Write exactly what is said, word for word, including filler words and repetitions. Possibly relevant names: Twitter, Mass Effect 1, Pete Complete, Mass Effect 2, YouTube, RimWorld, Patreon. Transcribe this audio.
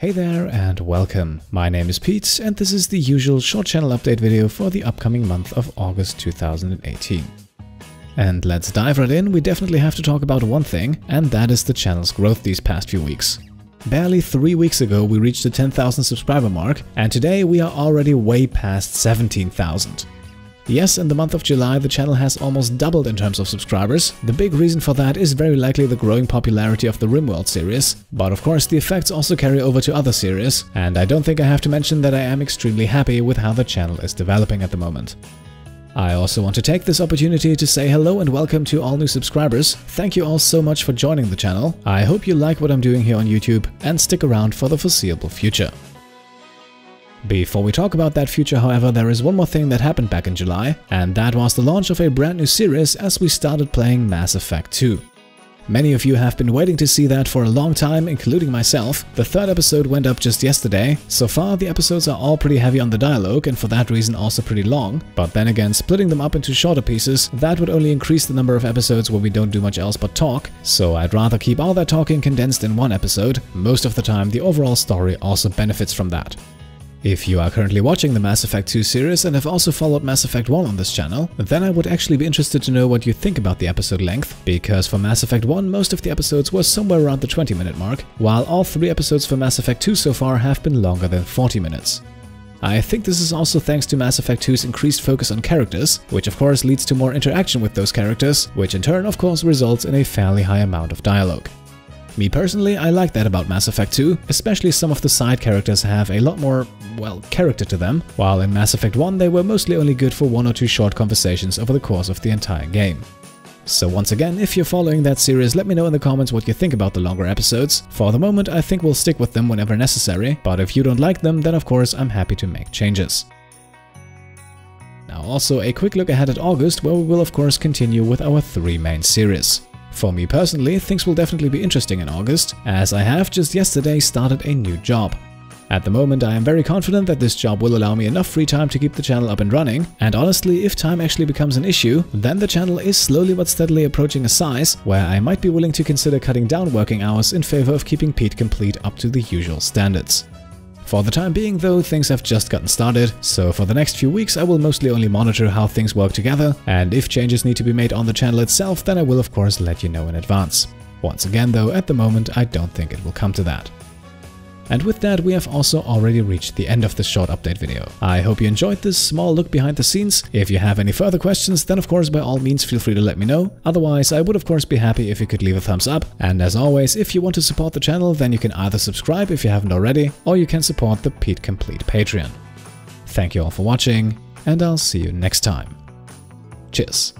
Hey there and welcome. My name is Pete and this is the usual short channel update video for the upcoming month of August two thousand eighteen. And let's dive right in. We definitely have to talk about one thing, and that is the channel's growth these past few weeks. Barely three weeks ago we reached the ten thousand subscriber mark, and today we are already way past seventeen thousand. Yes, in the month of July the channel has almost doubled in terms of subscribers. The big reason for that is very likely the growing popularity of the RimWorld series, but of course the effects also carry over to other series, and I don't think I have to mention that I am extremely happy with how the channel is developing at the moment. I also want to take this opportunity to say hello and welcome to all new subscribers. Thank you all so much for joining the channel. I hope you like what I'm doing here on YouTube and stick around for the foreseeable future. Before we talk about that future, however, there is one more thing that happened back in July, and that was the launch of a brand new series as we started playing Mass Effect two. Many of you have been waiting to see that for a long time, including myself. The third episode went up just yesterday. So far, the episodes are all pretty heavy on the dialogue and for that reason also pretty long. But then again, splitting them up into shorter pieces, that would only increase the number of episodes where we don't do much else but talk. So I'd rather keep all that talking condensed in one episode. Most of the time, the overall story also benefits from that. If you are currently watching the Mass Effect two series and have also followed Mass Effect one on this channel, then I would actually be interested to know what you think about the episode length, because for Mass Effect one most of the episodes were somewhere around the twenty minute mark, while all three episodes for Mass Effect two so far have been longer than forty minutes. I think this is also thanks to Mass Effect two's increased focus on characters, which of course leads to more interaction with those characters, which in turn of course results in a fairly high amount of dialogue. Me personally, I like that about Mass Effect two, especially some of the side characters have a lot more, well, character to them, while in Mass Effect one they were mostly only good for one or two short conversations over the course of the entire game. So once again, if you're following that series, let me know in the comments what you think about the longer episodes. For the moment, I think we'll stick with them whenever necessary, but if you don't like them, then of course I'm happy to make changes. Now also a quick look ahead at August, where we will of course continue with our three main series. For me personally, things will definitely be interesting in August, as I have just yesterday started a new job. At the moment, I am very confident that this job will allow me enough free time to keep the channel up and running, and honestly, if time actually becomes an issue, then the channel is slowly but steadily approaching a size where I might be willing to consider cutting down working hours in favor of keeping Pete Complete up to the usual standards. For the time being though, things have just gotten started, so for the next few weeks I will mostly only monitor how things work together, and if changes need to be made on the channel itself, then I will of course let you know in advance. Once again though, at the moment I don't think it will come to that. And with that, we have also already reached the end of this short update video. I hope you enjoyed this small look behind the scenes. If you have any further questions, then of course by all means feel free to let me know. Otherwise, I would of course be happy if you could leave a thumbs up. And as always, if you want to support the channel, then you can either subscribe if you haven't already, or you can support the Pete Complete Patreon. Thank you all for watching, and I'll see you next time. Cheers.